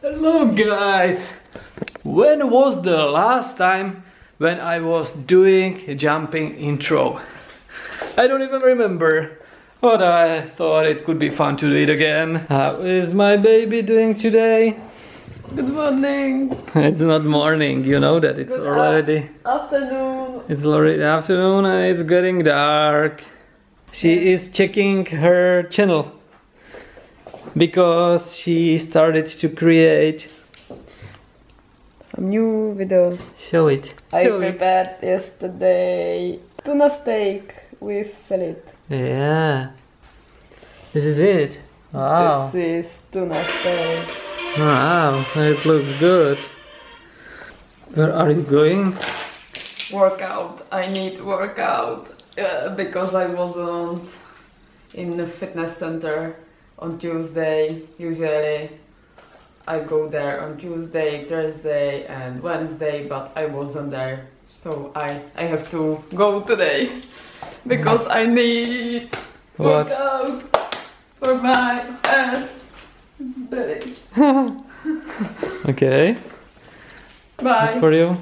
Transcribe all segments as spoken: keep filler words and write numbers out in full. Hello guys! When was the last time when I was doing a jumping intro? I don't even remember, but I thought it could be fun to do it again. How is my baby doing today? Good morning! It's not morning, you know that, it's Good already... afternoon! It's already afternoon and it's getting dark. She is checking her channel, because she started to create some new video. Show it. I Show prepared it. yesterday tuna steak with salad. Yeah. This is it. Wow. This is tuna steak. Wow, it looks good. Where are you going? Workout. I need workout. Uh, because I wasn't in the fitness center on Tuesday. Usually I go there on Tuesday, Thursday and Wednesday, but I wasn't there. So I, I have to go today because I need what? Workout for my ass belly. Okay. Bye. Good for you.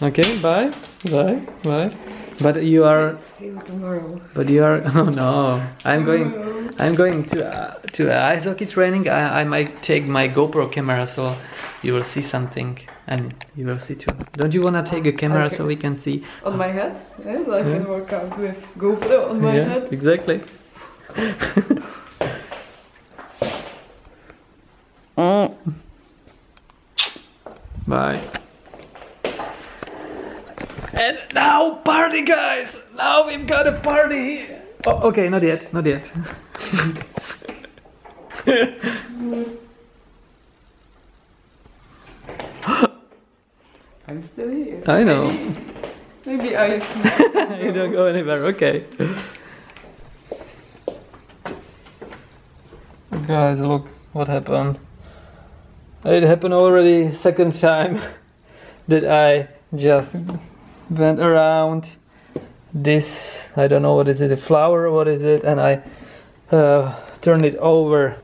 Okay, bye. Bye. Bye. But you are. See you tomorrow. But you are. Oh no! I'm going. I'm going to uh, to uh, ice hockey training. I I might take my GoPro camera, so you will see something, and you will see too. Don't you wanna take a camera okay. so we can see? On my head? Yes, I yeah. can work out with GoPro on my yeah, head. Exactly. mm. Bye. And now party, guys! Now we've got a party! Oh, okay, not yet, not yet. I'm still here. I know. Maybe I... You don't go anywhere, okay. Guys, look what happened. It happened already second time that I just... went around this, I don't know what is it, a flower, what is it, and I uh, turned it over.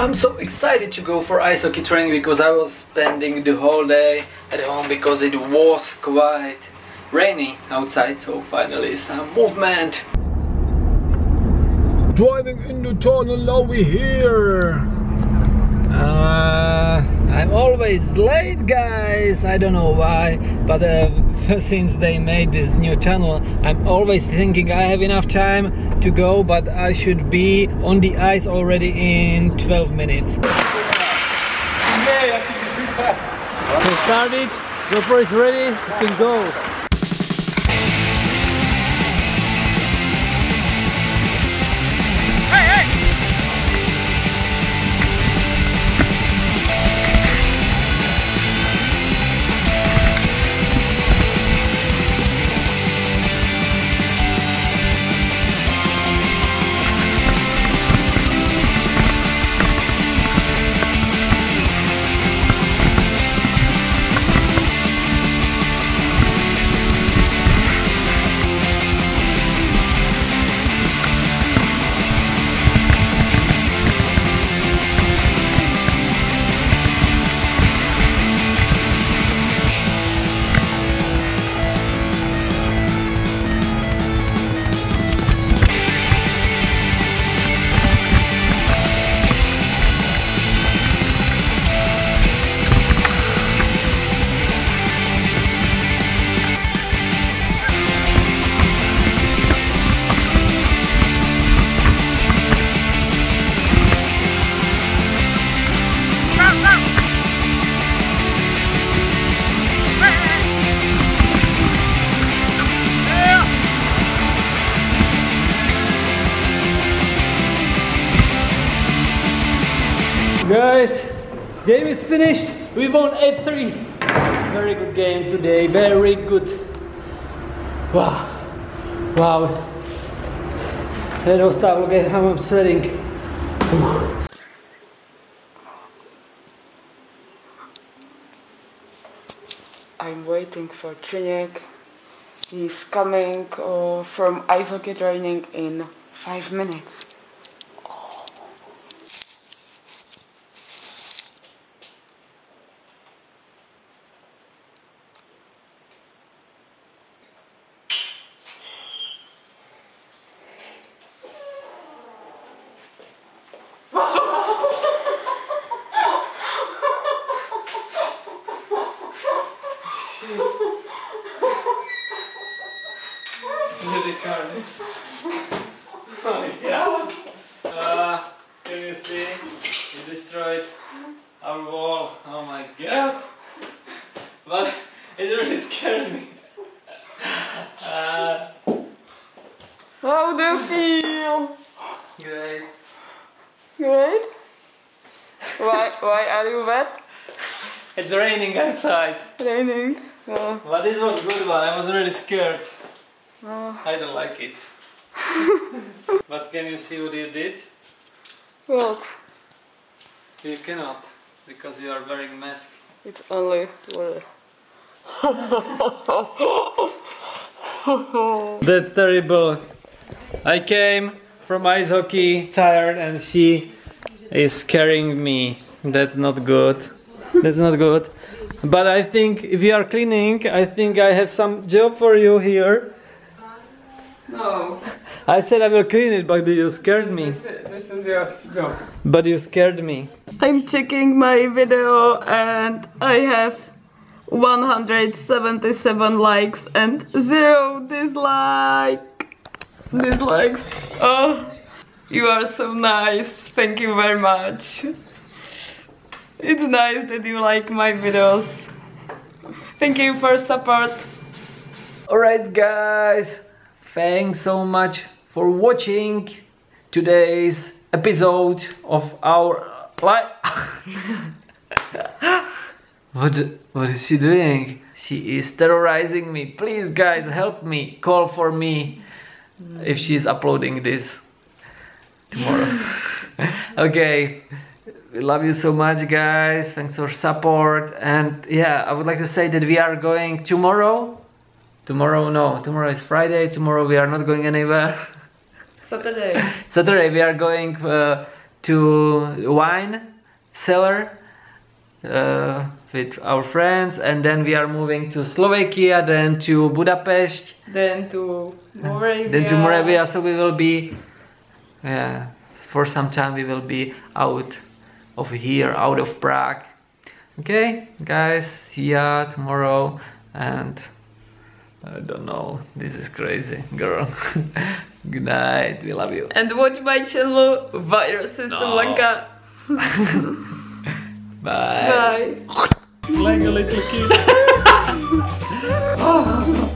I'm so excited to go for ice hockey training because I was spending the whole day at home because it was quite rainy outside, so finally some movement. Driving in the tunnel, now we're here. Uh, I'm always late, guys. I don't know why, but uh, since they made this new tunnel, I'm always thinking I have enough time to go, but I should be on the ice already in twelve minutes. So start it. GoPro is ready. You can go. Guys, game is finished. We won eight three. Very good game today. Very good. Wow, wow. I don't stop. Look at how I'm sweating. I'm waiting for Činěk He's coming uh, from ice hockey training in five minutes. Oh. Oh, yeah. Uh, can you see? You destroyed our wall. Oh my god. But it really scared me. Uh, How do you feel? Great. Great? Why, why are you wet? It's raining outside. Raining? Oh. But this was a good one. I was really scared. Oh. I don't like it. But can you see what you did? What? You cannot, because you are wearing mask. It's only water. That's terrible. I came from ice hockey tired and she is carrying me. That's not good. That's not good. But I think if you are cleaning, I think I have some job for you here. No. I said I will clean it, but you scared me. This, this is your job. But you scared me. I'm checking my video and I have one hundred seventy-seven likes and zero dislike. Dislikes. Oh, you are so nice. Thank you very much. It's nice that you like my videos. Thank you for support. Alright guys. Thanks so much for watching today's episode of our life. what, what is she doing? She is terrorizing me. Please guys, help me. Call for me if she's uploading this tomorrow. Okay. We love you so much guys. Thanks for support. And yeah, I would like to say that we are going tomorrow. Tomorrow, no. Tomorrow is Friday. Tomorrow we are not going anywhere. Saturday. Saturday we are going uh, to wine cellar uh, with our friends, and then we are moving to Slovakia, then to Budapest, then to Moravia. Then to Moravia. So we will be, yeah, for some time we will be out of here, out of Prague. Okay, guys. See ya tomorrow and. I don't know, this is crazy, girl. Good night, we love you. And watch my channel, ViralSister no. Lenka. Bye. Bye. Like a little kid.